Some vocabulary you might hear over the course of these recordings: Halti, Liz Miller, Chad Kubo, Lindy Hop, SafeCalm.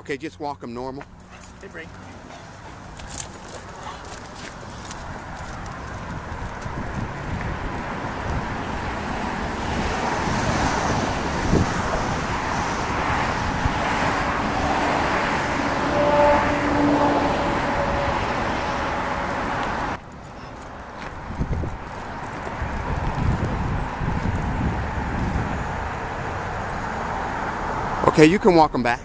Okay, just walk them normal. Hey, Bree. Okay, you can walk them back.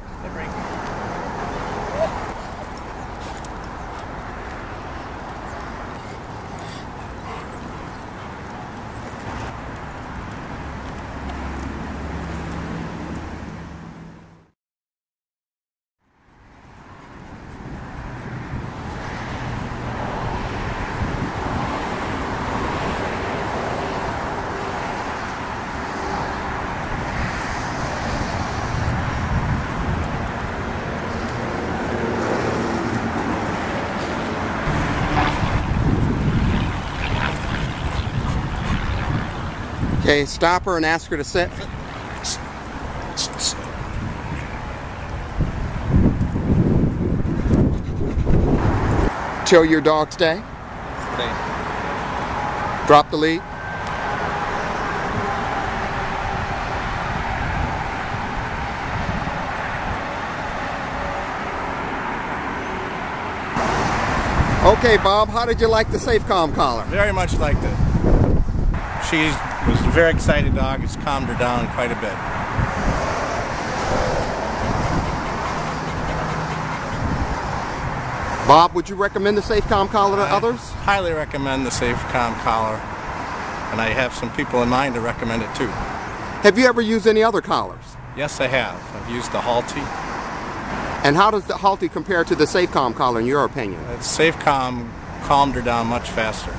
Okay, stop her and ask her to sit. Till your dog stay. Stay. Drop the lead. Okay, Bob, how did you like the SafeCalm collar? Very much liked it. She was a very excited dog. It's calmed her down quite a bit. Bob, would you recommend the SafeCalm collar to others? Highly recommend the SafeCalm collar, and I have some people in mind to recommend it too. Have you ever used any other collars? Yes, I have. I've used the Halti. And how does the Halti compare to the SafeCalm collar in your opinion? The SafeCalm calmed her down much faster.